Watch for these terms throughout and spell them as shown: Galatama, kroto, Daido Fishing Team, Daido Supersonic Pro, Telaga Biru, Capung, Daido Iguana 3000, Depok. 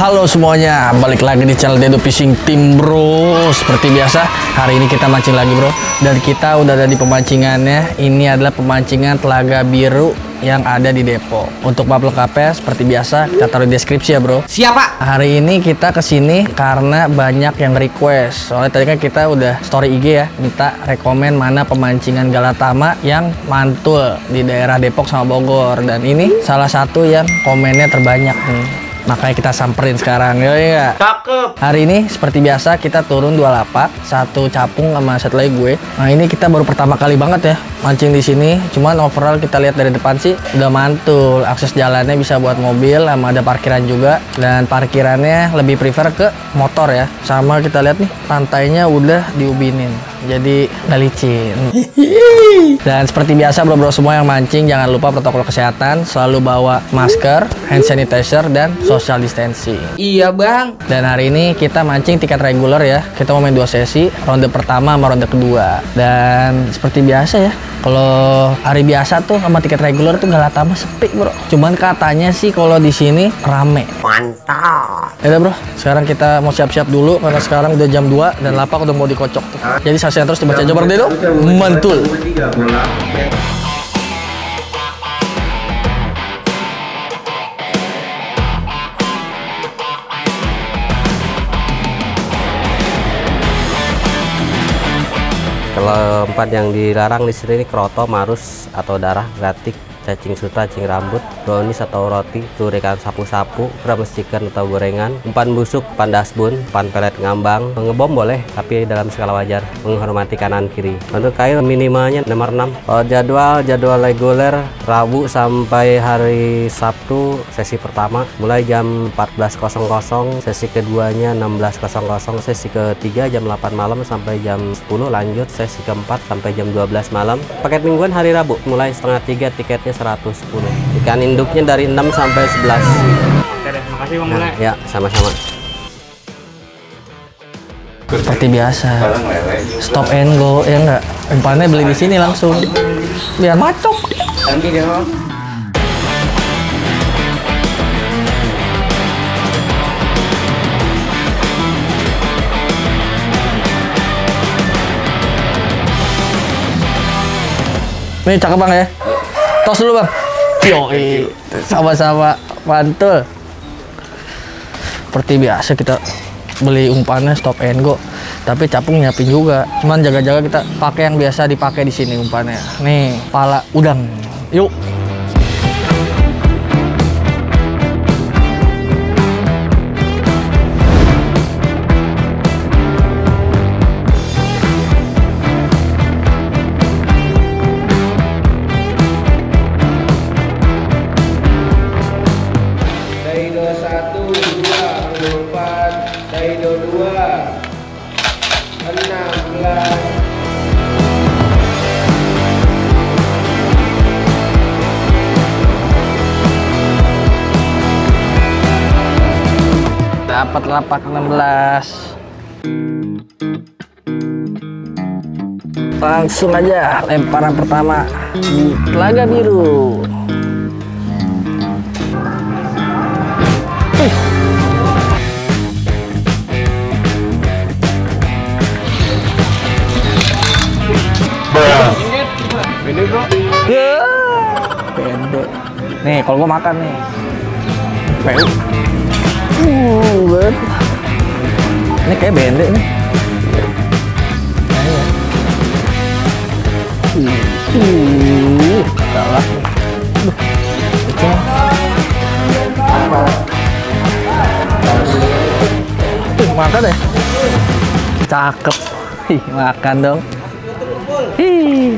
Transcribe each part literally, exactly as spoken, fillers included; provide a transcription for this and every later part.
Halo semuanya, balik lagi di channel Daido Fishing Team, bro. Seperti biasa, hari ini kita mancing lagi, bro. Dan kita udah ada di pemancingannya. Ini adalah pemancingan Telaga Biru yang ada di Depok. Untuk map lengkapnya seperti biasa kita taruh di deskripsi ya, bro. Siapa? Hari ini kita kesini karena banyak yang request. Soalnya tadi kan kita udah story I G ya, minta rekomen mana pemancingan galatama yang mantul di daerah Depok sama Bogor. Dan ini salah satu yang komennya terbanyak nih. Makanya kita samperin sekarang. Yo, ya. Cakep. Hari ini seperti biasa kita turun dua lapak, satu capung sama satu lagi gue. Nah, ini kita baru pertama kali banget ya mancing di sini. Cuman overall kita lihat dari depan sih udah mantul. Akses jalannya bisa buat mobil, sama ada parkiran juga. Dan parkirannya lebih prefer ke motor ya. Sama kita lihat nih pantainya udah diubinin. Jadi nggak licin. Dan seperti biasa bro-bro semua yang mancing jangan lupa protokol kesehatan, selalu bawa masker, hand sanitizer dan social distancing. Iya bang. Dan hari ini kita mancing tiket reguler ya. Kita mau main dua sesi, ronde pertama sama ronde kedua. Dan seperti biasa ya, kalau hari biasa tuh sama tiket reguler tuh galatama sepi bro. Cuman katanya sih kalau di sini rame. Mantap. Ya bro, sekarang kita mau siap-siap dulu karena sekarang udah jam dua dan lapak udah mau dikocok tuh. Jadi saksikan terus dibaca jawaban deh dong. Mantul. Kalau empat yang dilarang di sini kroto, marus atau darah, gratik, cacing sutra, cacing rambut, brownies atau roti, curikan sapu-sapu, kremes chicken atau gorengan, umpan busuk, umpan dasbun, umpan pelet ngambang, ngebom boleh tapi dalam skala wajar, menghormati kanan kiri. Untuk kail minimalnya nomor enam. Kalau jadwal, jadwal reguler Rabu sampai hari Sabtu sesi pertama mulai jam empat belas, sesi keduanya enam belas, sesi ketiga jam delapan malam sampai jam sepuluh, lanjut sesi sesi keempat sampai jam dua belas malam. Paket mingguan hari Rabu mulai setengah tiga, tiketnya seratus sepuluh. Ikan induknya dari enam sampai sebelas. Oke deh, makasih Bang Mulai. Ya, sama-sama. Seperti biasa, stop and go ya enggak. Umpannya beli di sini langsung. Biar macok. Ini cakep bang ya. Tos dulu bang. Yoi, sama-sama, mantul. Seperti biasa kita beli umpannya stop and go. Tapi capung nyiapin juga. Cuman jaga-jaga kita pakai yang biasa dipakai di sini umpannya. Nih, pala udang. Yuk. Dapat lapak enam belas. Langsung aja lemparan pertama di Telaga Biru. Ih. Bede bro. Bede. Nih kalau gua makan nih. Bede. Uh, ini kayak bende nih. Uh, salah. Uh, makan deh. Cakep. Hih, makan dong. Hih,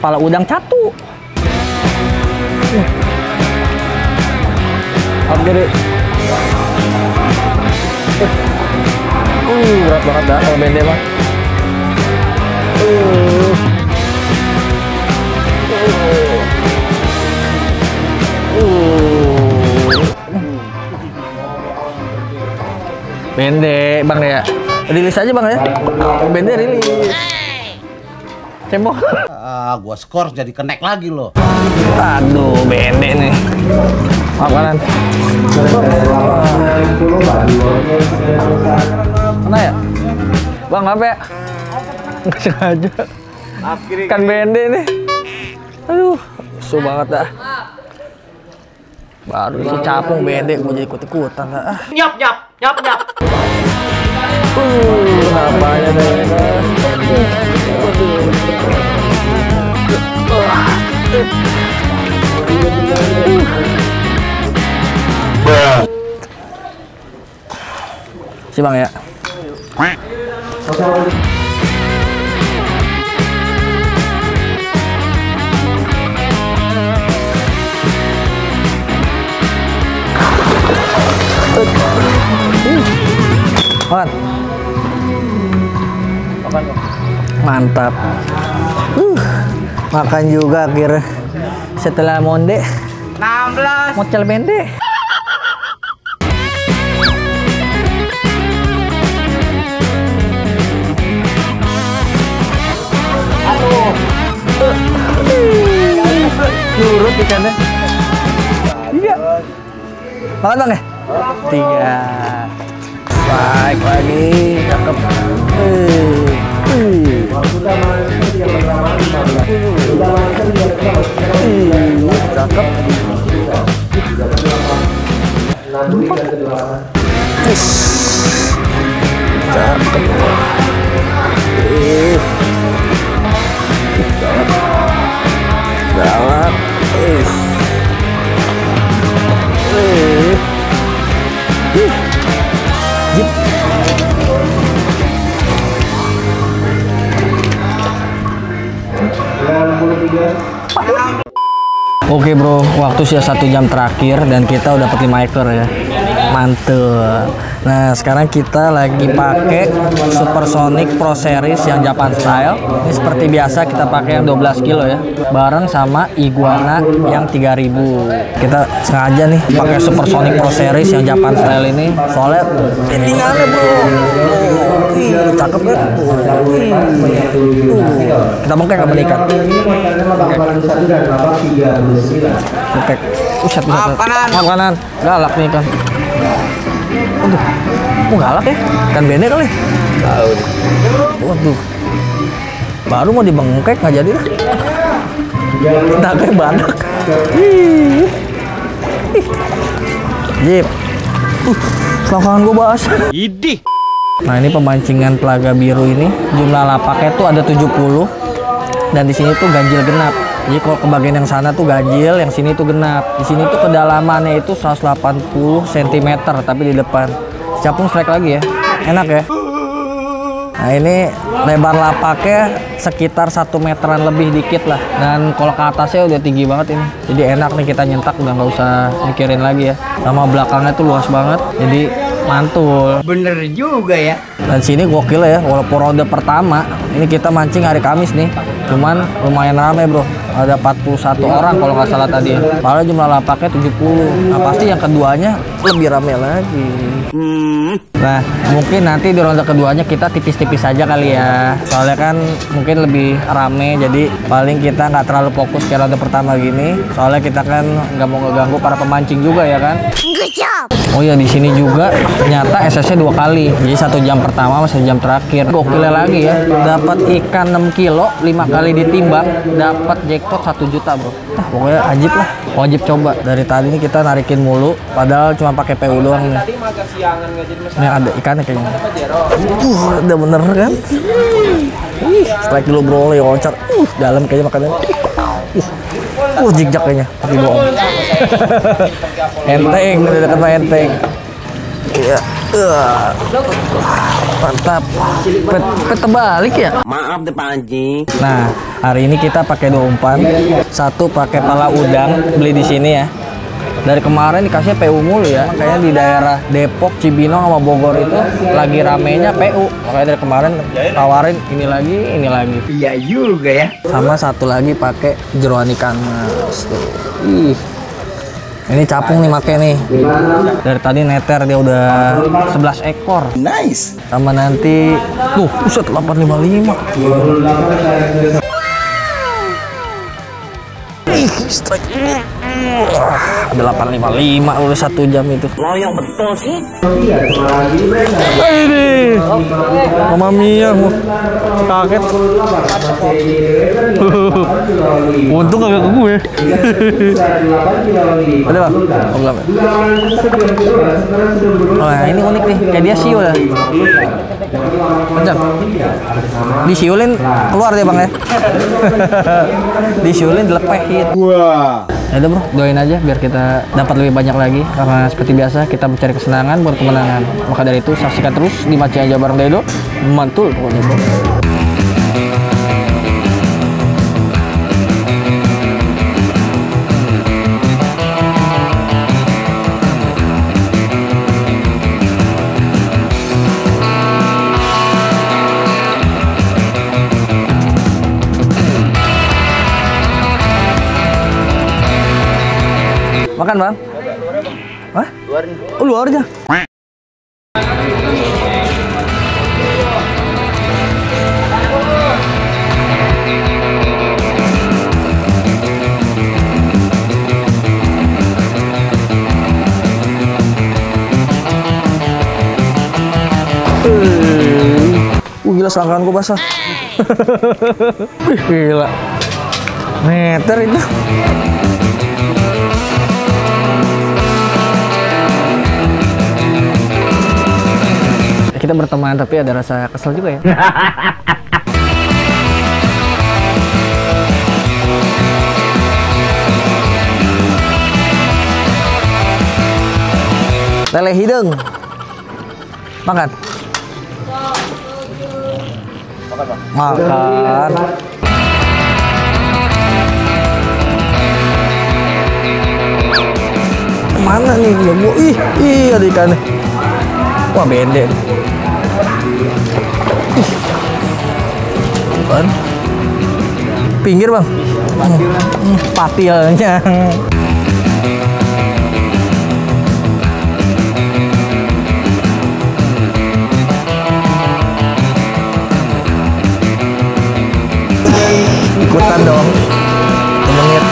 kepala udang satu. Oke deh. Uh, berat banget dah kalau bende mah. Uh. Uh. Uh. Bende, bang ya. Rilis aja bang ya. Bende rilis. Cebok. Ah, uh, gua skor jadi kenek lagi loh. Aduh, bende nih. Maaf kanan. Mana ya? Bang, maaf ya? Nggak sengaja. Kan bende nih. Aduh, susah banget dah. Baru si capung bende, gue jadi ikut-ikutan. Nyap, nyap, nyap, nyap. Uh, apanya deh. Si bang ya. Makan. Makan. Mantap. Uh, makan juga akhirnya setelah monde. enam belas. Mocel bende. Lurut ikannya. Iya. Makan bang ya? Tiga. Baik lagi. Cakep. Cakep. Cakep. Galak, is, is, is, jip, oke bro, waktu sudah satu jam terakhir dan kita udah dapat lima ekor ya, mantul. Nah sekarang kita lagi pakai Supersonic Pro Series yang Japan Style. Ini seperti biasa kita pakai yang dua belas kilo ya, bareng sama iguana yang tiga ribu. Kita sengaja nih pakai Supersonic Pro Series yang Japan Style ini, soalnya bendingannya bro. Wih, cakep kan? Kita bengkek apa ikan? Bengkek. Uset, uset. Maaf kanan. Galak nih ikan. Aduh, mau galak ya? Ikan bende kali. Waduh, baru mau dibengkek nggak jadi lah. Kita kayak badak. Jip, uh, selangkangan gue basah. Idih. Nah ini pemancingan Telaga Biru ini jumlah lapaknya tuh ada tujuh puluh dan di sini tuh ganjil genap. Jadi kalau ke bagian yang sana tuh ganjil, yang sini tuh genap. Di sini tuh kedalamannya itu seratus delapan puluh sentimeter, tapi di depan. Capung strike lagi ya, enak ya. Nah ini lebar lapaknya sekitar satu meteran lebih dikit lah. Dan kalau ke atasnya udah tinggi banget ini. Jadi enak nih kita nyentak, udah nggak usah mikirin lagi ya. Sama belakangnya tuh luas banget, jadi mantul. Bener juga ya. Dan sini gokil ya, walaupun ronde pertama. Ini kita mancing hari Kamis nih. Cuman lumayan rame bro. Ada empat puluh satu orang kalau nggak salah tadi ya. Padahal jumlah lapaknya tujuh puluh. Nah pasti yang keduanya lebih rame lagi. Nah mungkin nanti di ronde keduanya kita tipis-tipis aja kali ya. Soalnya kan mungkin lebih rame. Jadi paling kita nggak terlalu fokus ke ronde pertama gini. Soalnya kita kan nggak mau ngeganggu para pemancing juga ya kan. Oh iya di sini juga ternyata S S-nya dua kali. Jadi satu jam pertama sama satu jam terakhir. Gokilnya lagi ya. Dapat ikan enam kilo, lima kali ditimbang, dapat jack pot satu juta bro. Nah, pokoknya ajib lah, wajib coba. Dari tadi ini kita narikin mulu, padahal cuma pakai P U doang nih. Ini ada ikannya kayaknya. Uh, udah bener kan? Uh, strike dulu bro, ya loncat. Uh, dalam kayaknya makannya. Uh, uh jigjak kayaknya, tapi bohong. Enteng, udah deket mah enteng. Iya. Uh, mantap. Pet, pet terbalik ya? Maaf deh Pak Anji. Nah, hari ini kita pakai dua umpan. Satu pakai pala udang, beli di sini ya. Dari kemarin dikasih P U mulu ya. Kayaknya di daerah Depok, Cibinong sama Bogor itu lagi ramenya P U. Makanya dari kemarin tawarin ini lagi, ini lagi. Iya juga ya. Sama satu lagi pakai jeroan ikan mas. Tuh. Ih. Ini capung nih make nih. Dari tadi neter dia udah sebelas ekor. Nice. Sama nanti tuh, buset delapan lima lima. Ih, strike. delapan lima lima udah satu jam itu. Loyang betul sih. Ini Mama Mia kaget. Untung kagak ke gue. Ada bang? Nah ini unik nih, kayak dia siul ya. Macam disiulin keluar deh bang ya. Disiulin dilepehin. Wah. Ya udah bro, doain aja biar kita dapat lebih banyak lagi. Karena seperti biasa kita mencari kesenangan buat kemenangan. Maka dari itu saksikan terus di Mancing Aja bareng Daido. Mantul pokoknya bro. Makan bang? Hah? Luarnya. Oh luarnya. Uh, gila selangkanganku basah. Gila. Meter itu. Kita berteman tapi ada rasa kesel juga ya. Lele hidung. Makan. Makan. Mana nih dia? Ih, ih ada ikannya. Wah bendek. Bukan. Pinggir bang. Hmm, patilnya. Ikutan dong. Menit.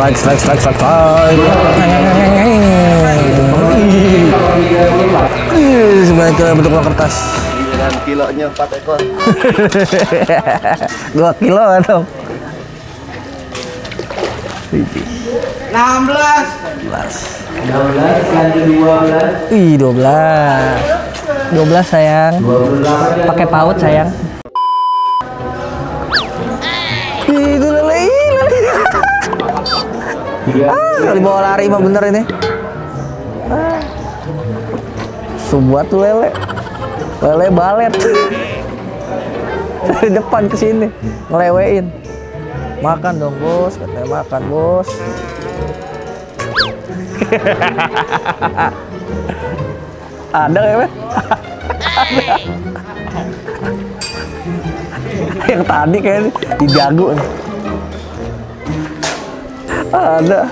Strike, strike, strike, strike, strike, strike. Sebanyak bentuk kertas. Dan kilonya empat ekor. Dua kilo atau? Enam belas. Dua belas, lanjut dua belas. Ih dua belas. Dua belas sayang. Pakai paut sayang. Itu lele, lele. Ah, dibawa lari mah bener ini. Ah. Sebuah tuh lele. Lele balet. Dari depan ke sini, ngelewein. Makan dong, Bos. Katanya makan, Bos. Ada enggak, Bos? Ada. Yang tadi kayaknya dijago nih. Ada.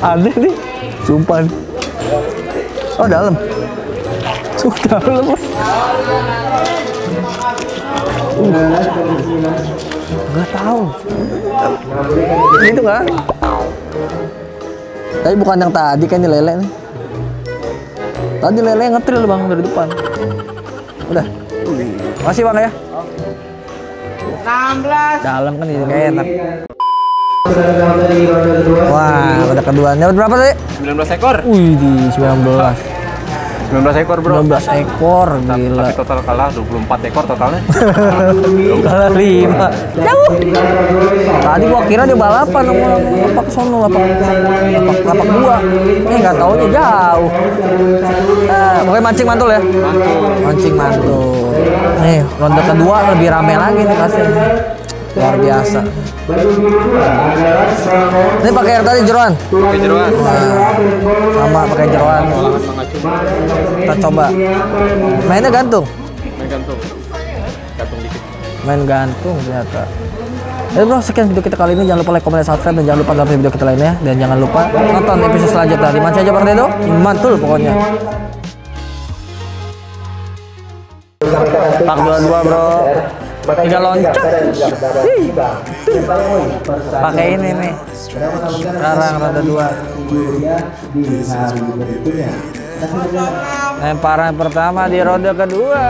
Ada nih. Sumpah. Oh dalam. Sudah dalam. Enggak tahu. Gitu kan? Tapi bukan yang tadi kan ini lele nih. Tadi lele ngetril bang dari depan. Udah. Makasih bang ya. enam belas. Dalam kan ini kayak enak. Wah, udah keduanya berapa tadi? sembilan belas ekor. Wih, sembilan belas. sembilan belas ekor bro. sembilan belas ekor, gila. Tapi total kalah dua puluh empat ekor totalnya. Kalah lima. Jauh. Tadi gua kira dia balapan sama lapak sono, lapak lapak, lapak gua. Eh nggak taunya jauh. Eh, pokoknya mancing mantul ya. Mantul. Mancing mantul. Nih ronde kedua lebih rame lagi nih pasti. Luar biasa. Ini pakai air tadi jeroan. Pakai jeroan. Nah, sama pakai jeroan. Kita coba. Mainnya gantung. Main gantung. Gantung dikit. Main gantung ternyata. Jadi bro, sekian video kita kali ini. Jangan lupa like, komen, dan subscribe, dan jangan lupa nonton video kita lainnya. Dan jangan lupa nonton episode selanjutnya. Dimancing aja Pak Daido, mantul pokoknya. Tak dua dua bro. Tiga loncat. Pakai ini nih. Sekarang rada dua. Lemparan pertama di ronde kedua.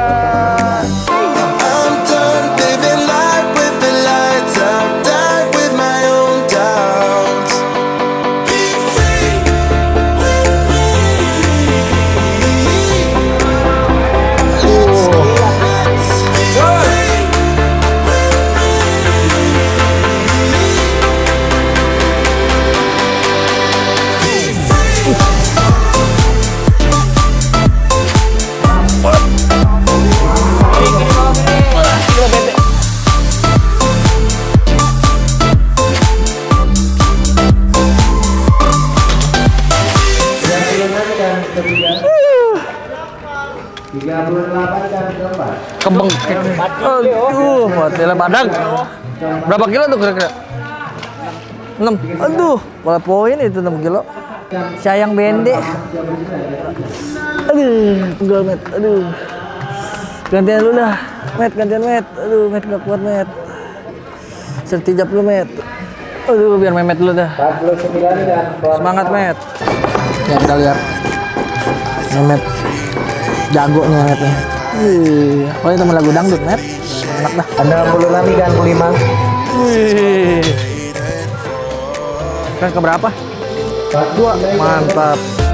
Kebeng, aduh, hotel Padang. Berapa kilo tuh kira-kira? enam. Aduh, bola poin itu enam kilo. Sayang bende. Aduh, pegel Met. Aduh. Gantian lu dah. Met, gantian Met. Aduh, Met enggak kuat Met. Sertijap lu Met. Aduh, biar Met dulu dah. Semangat Met. Ya kita lihat. Met. Jagonya Metnya. Wih, oh ini temen lagu dangdut Met. Enak dah. Ada enam puluh enam kan, lima. Wih. Kan keberapa? Dua. Mantap.